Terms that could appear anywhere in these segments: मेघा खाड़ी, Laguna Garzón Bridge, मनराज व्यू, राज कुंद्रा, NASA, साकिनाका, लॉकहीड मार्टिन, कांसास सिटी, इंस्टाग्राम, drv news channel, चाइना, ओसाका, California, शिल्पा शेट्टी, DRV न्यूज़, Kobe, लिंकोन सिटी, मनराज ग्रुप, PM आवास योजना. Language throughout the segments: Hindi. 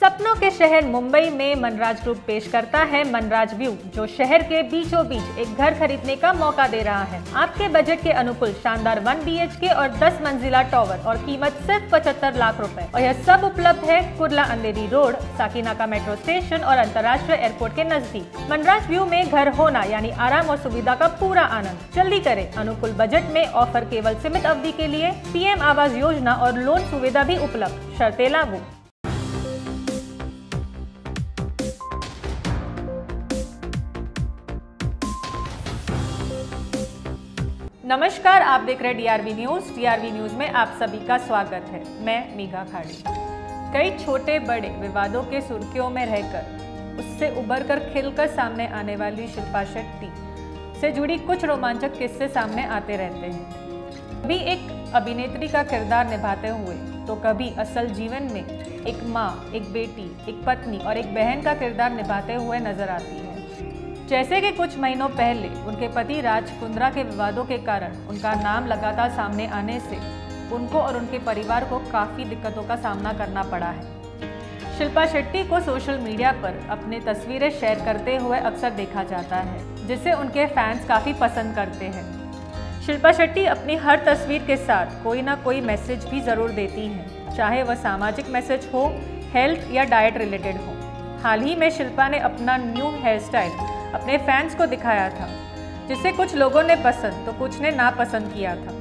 सपनों के शहर मुंबई में मनराज ग्रुप पेश करता है मनराज व्यू, जो शहर के बीचों बीच एक घर खरीदने का मौका दे रहा है। आपके बजट के अनुकूल शानदार 1 BHK और 10 मंजिला टॉवर और कीमत सिर्फ 75 लाख रुपए। और यह सब उपलब्ध है Kurla Andheri road, साकिनाका metro station और अंतर्राष्ट्रीय एयरपोर्ट के नजदीक। मनराज व्यू में घर होना यानी आराम और सुविधा का पूरा आनंद। जल्दी करे, अनुकूल बजट में ऑफर केवल सीमित अवधि के लिए। PM आवास योजना और लोन सुविधा भी उपलब्ध, शर्तें लागू। नमस्कार, आप देख रहे हैं DRV न्यूज़ में आप सभी का स्वागत है। मैं मेघा खाड़ी। कई छोटे बड़े विवादों के सुर्खियों में रहकर उससे उबरकर खिलकर सामने आने वाली शिल्पा शेट्टी से जुड़ी कुछ रोमांचक किस्से सामने आते रहते हैं। कभी एक अभिनेत्री का किरदार निभाते हुए तो कभी असल जीवन में एक माँ, एक बेटी, एक पत्नी और एक बहन का किरदार निभाते हुए नजर आती है। जैसे कि कुछ महीनों पहले उनके पति राज कुंद्रा के विवादों के कारण उनका नाम लगातार सामने आने से उनको और उनके परिवार को काफ़ी दिक्कतों का सामना करना पड़ा है। शिल्पा शेट्टी को सोशल मीडिया पर अपनी तस्वीरें शेयर करते हुए अक्सर देखा जाता है, जिसे उनके फैंस काफ़ी पसंद करते हैं। शिल्पा शेट्टी अपनी हर तस्वीर के साथ कोई ना कोई मैसेज भी ज़रूर देती हैं, चाहे वह सामाजिक मैसेज हो, हेल्थ या डाइट रिलेटेड हो। हाल ही में शिल्पा ने अपना न्यू हेयर स्टाइल अपने फैंस को दिखाया था, जिसे कुछ लोगों ने पसंद तो कुछ ने नापसंद किया था।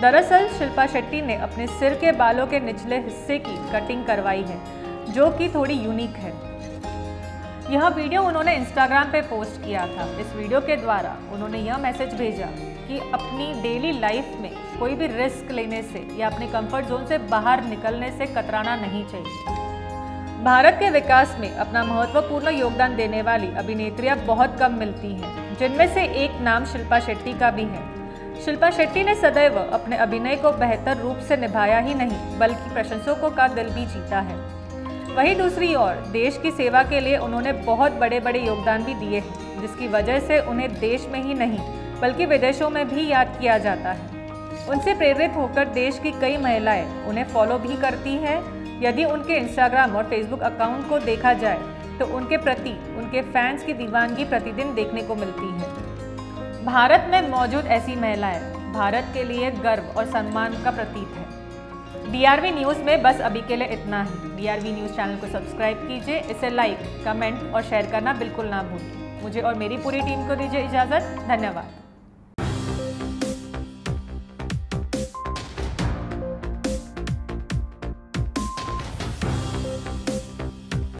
दरअसल शिल्पा शेट्टी ने अपने सिर के बालों के निचले हिस्से की कटिंग करवाई है, जो कि थोड़ी यूनिक है। यह वीडियो उन्होंने इंस्टाग्राम पे पोस्ट किया था। इस वीडियो के द्वारा उन्होंने यह मैसेज भेजा कि अपनी डेली लाइफ में कोई भी रिस्क लेने से या अपने कंफर्ट जोन से बाहर निकलने से कतराना नहीं चाहिए। भारत के विकास में अपना महत्वपूर्ण योगदान देने वाली अभिनेत्रियां बहुत कम मिलती हैं, जिनमें से एक नाम शिल्पा शेट्टी का भी है। शिल्पा शेट्टी ने सदैव अपने अभिनय को बेहतर रूप से निभाया ही नहीं, बल्कि प्रशंसकों का दिल भी जीता है। वहीं दूसरी ओर देश की सेवा के लिए उन्होंने बहुत बड़े बड़े योगदान भी दिए हैं, जिसकी वजह से उन्हें देश में ही नहीं बल्कि विदेशों में भी याद किया जाता है। उनसे प्रेरित होकर देश की कई महिलाएँ उन्हें फॉलो भी करती हैं। यदि उनके इंस्टाग्राम और फेसबुक अकाउंट को देखा जाए तो उनके प्रति उनके फैंस की दीवानगी प्रतिदिन देखने को मिलती है। भारत में मौजूद ऐसी महिलाएं भारत के लिए गर्व और सम्मान का प्रतीक है। DRV न्यूज़ में बस अभी के लिए इतना ही। DRV न्यूज़ चैनल को सब्सक्राइब कीजिए, इसे लाइक, कमेंट और शेयर करना बिल्कुल ना भूलिए। मुझे और मेरी पूरी टीम को दीजिए इजाज़त। धन्यवाद।